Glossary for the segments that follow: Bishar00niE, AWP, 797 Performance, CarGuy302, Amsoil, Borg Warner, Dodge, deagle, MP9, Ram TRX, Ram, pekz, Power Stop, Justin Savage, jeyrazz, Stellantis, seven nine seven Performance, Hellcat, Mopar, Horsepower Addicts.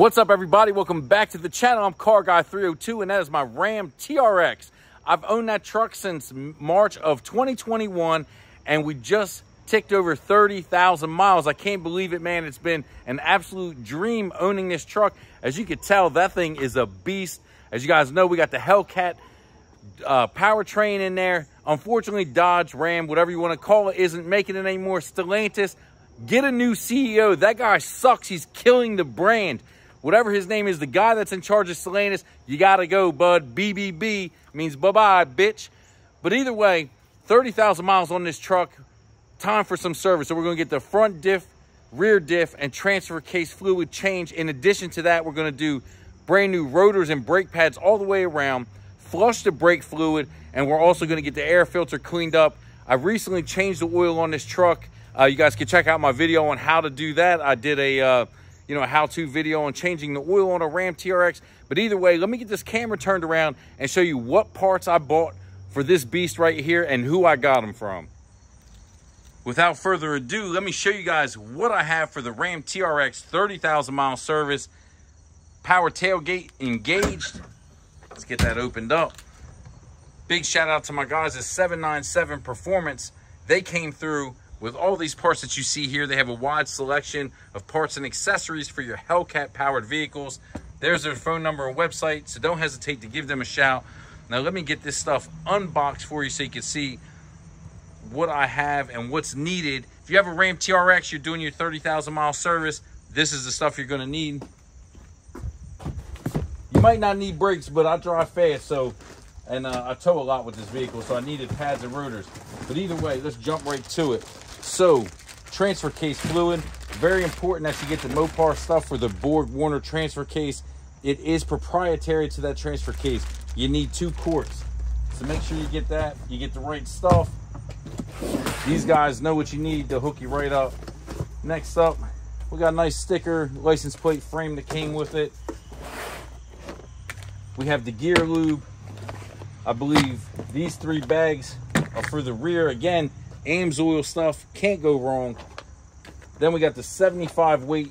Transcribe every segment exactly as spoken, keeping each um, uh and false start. What's up, everybody? Welcome back to the channel. I'm Car Guy three oh two, and that is my Ram T R X. I've owned that truck since March of twenty twenty-one, and we just ticked over thirty thousand miles. I can't believe it, man. It's been an absolute dream owning this truck. As you can tell, that thing is a beast. As you guys know, we got the Hellcat uh, powertrain in there. Unfortunately, Dodge, Ram, whatever you want to call it, isn't making it anymore. Stellantis, get a new C E O. That guy sucks. He's killing the brand. Whatever his name is, the guy that's in charge of Stellantis, you got to go, bud. B B B means bye-bye, bitch. But either way, thirty thousand miles on this truck. Time for some service. So we're going to get the front diff, rear diff, and transfer case fluid change. In addition to that, we're going to do brand new rotors and brake pads all the way around, flush the brake fluid, and we're also going to get the air filter cleaned up. I recently changed the oil on this truck. Uh, you guys can check out my video on how to do that. I did a uh, you know, a how-to video on changing the oil on a Ram T R X. But either way, let me get this camera turned around and show you what parts I bought for this beast right here and who I got them from. Without further ado, let me show you guys what I have for the Ram T R X thirty thousand mile service. Power tailgate engaged. Let's get that opened up. Big shout out to my guys at seven nine seven Performance. They came through with all these parts that you see here. They have a wide selection of parts and accessories for your Hellcat powered vehicles. There's their phone number and website, so don't hesitate to give them a shout. Now let me get this stuff unboxed for you so you can see what I have and what's needed. If you have a Ram T R X, you're doing your thirty thousand mile service, this is the stuff you're gonna need. You might not need brakes, but I drive fast, so, and uh, I tow a lot with this vehicle, so I needed pads and rotors. But either way, let's jump right to it. So, transfer case fluid, very important that you get the Mopar stuff for the Borg Warner transfer case. It is proprietary to that transfer case. You need two quarts, so make sure you get that, you get the right stuff. These guys know what you need, they'll hook you right up. Next up, we got a nice sticker, license plate frame that came with it. We have the gear lube. I believe these three bags are for the rear. Again, Amsoil stuff, can't go wrong. Then we got the seventy-five weight,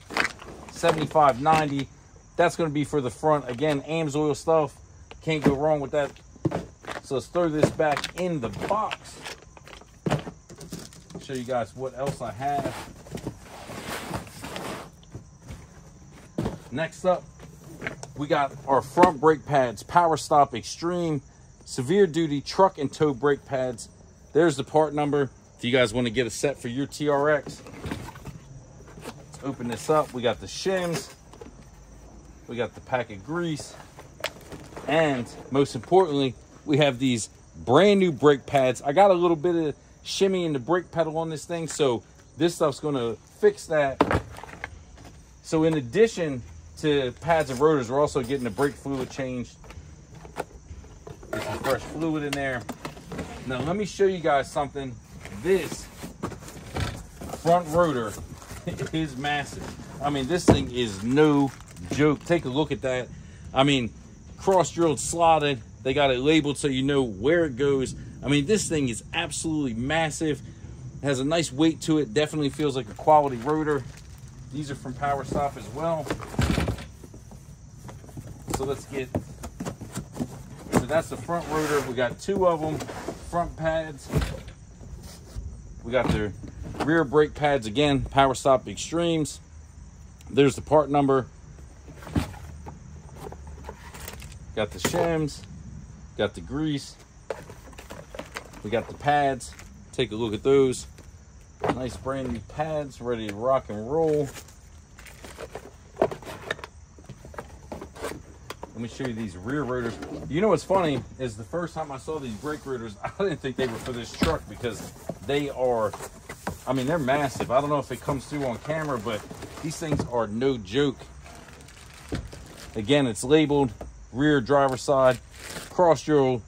seventy-five ninety. That's going to be for the front. Again, Amsoil stuff, can't go wrong with that. So let's throw this back in the box. Show you guys what else I have. Next up, we got our front brake pads, Power Stop Extreme, severe duty truck and tow brake pads. There's the part number if you guys want to get a set for your T R X. Let's open this up. We got the shims, we got the pack of grease, and most importantly, we have these brand new brake pads. I got a little bit of shimmy in the brake pedal on this thing, so this stuff's going to fix that. So in addition to pads and rotors, we're also getting the brake fluid changed. There's some fresh fluid in there. Now let me show you guys something. This front rotor is massive. I mean, this thing is no joke. Take a look at that. I mean, cross drilled, slotted. They got it labeled so you know where it goes. I mean, this thing is absolutely massive. It has a nice weight to it. Definitely feels like a quality rotor. These are from Power Stop as well. So let's get, so that's the front rotor. We got two of them, front pads. We got the rear brake pads, again, Power Stop Extremes. There's the part number. Got the shims, got the grease. We got the pads. Take a look at those. Nice brand new pads, ready to rock and roll. Let me show you these rear rotors. You know what's funny is the first time I saw these brake rotors, I didn't think they were for this truck because they are, I mean, they're massive. I don't know if it comes through on camera, but these things are no joke. Again, it's labeled rear driver side, cross drilled,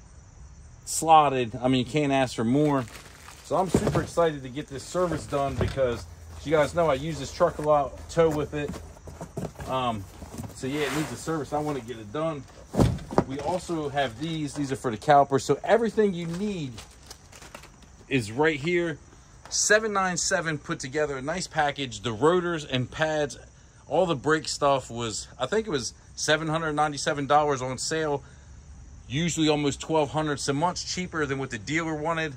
slotted. I mean, you can't ask for more. So I'm super excited to get this service done because you guys know I use this truck a lot, tow with it. Um, so yeah, it needs a service. I want to get it done. We also have these. These are for the calipers. So everything you need is right here. seven nine seven put together a nice package. The rotors and pads all the brake stuff was, I think it was seven hundred ninety-seven dollars on sale, usually almost twelve hundred dollars, so much cheaper than what the dealer wanted.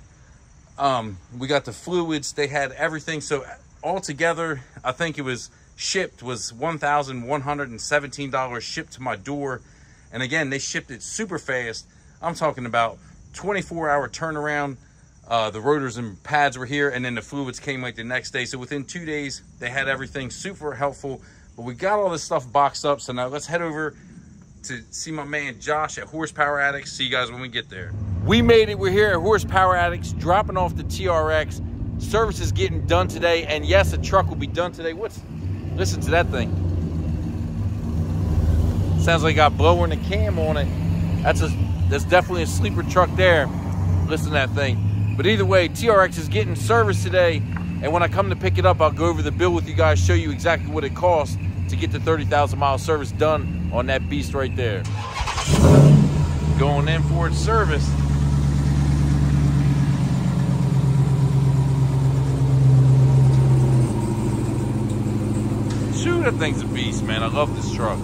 Um, we got the fluids, they had everything. So altogether, I think it was shipped was one thousand one hundred seventeen dollars shipped to my door. And again, they shipped it super fast. I'm talking about twenty-four hour turnaround. Uh, the rotors and pads were here, and then the fluids came like the next day. So within two days, they had everything super helpful. But we got all this stuff boxed up. So now let's head over to see my man Josh at Horsepower Addicts. See you guys when we get there. We made it. We're here at Horsepower Addicts, dropping off the T R X. Service is getting done today, and yes, a truck will be done today. What's? Listen to that thing. Sounds like I got blowing the cam on it. That's a. That's definitely a sleeper truck there. Listen to that thing. But either way, T R X is getting service today, and when I come to pick it up, I'll go over the bill with you guys, show you exactly what it costs to get the thirty thousand mile service done on that beast right there. Going in for its service. Shoot, that thing's a beast, man. I love this truck.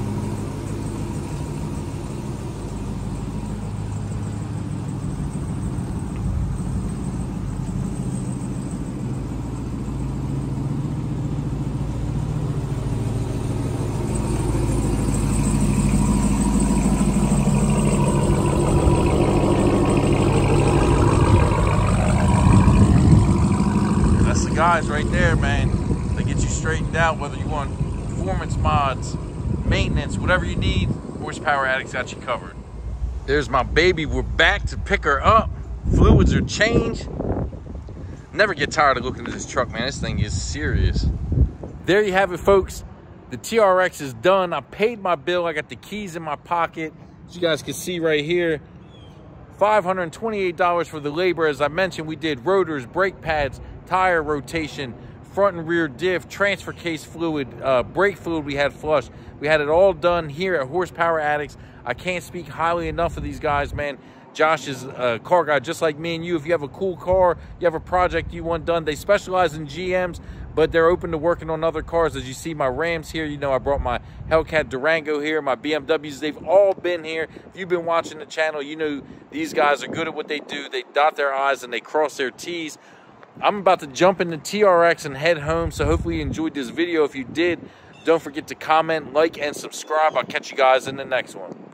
Guys right there, man, they get you straightened out, whether you want performance mods, maintenance, whatever you need. Horsepower Addicts got you covered. There's my baby. We're back to pick her up. Fluids are changed. Never get tired of looking at this truck, man. This thing is serious. There you have it, folks. The T R X is done. I paid my bill. I got the keys in my pocket, as you guys can see right here. Five hundred twenty-eight dollars for the labor. As I mentioned, we did rotors, brake pads, tire rotation, front and rear diff, transfer case fluid, uh, brake fluid we had flush. We had it all done here at Horsepower Addicts. I can't speak highly enough of these guys, man. Josh is a car guy just like me and you. If you have a cool car, you have a project you want done, they specialize in G Ms, but they're open to working on other cars. As you see my Rams here, you know I brought my Hellcat Durango here, my B M Ws, they've all been here. If you've been watching the channel, you know these guys are good at what they do. They dot their I's and they cross their T's. I'm about to jump in the T R X and head home, so hopefully you enjoyed this video. If you did, don't forget to comment, like, and subscribe. I'll catch you guys in the next one.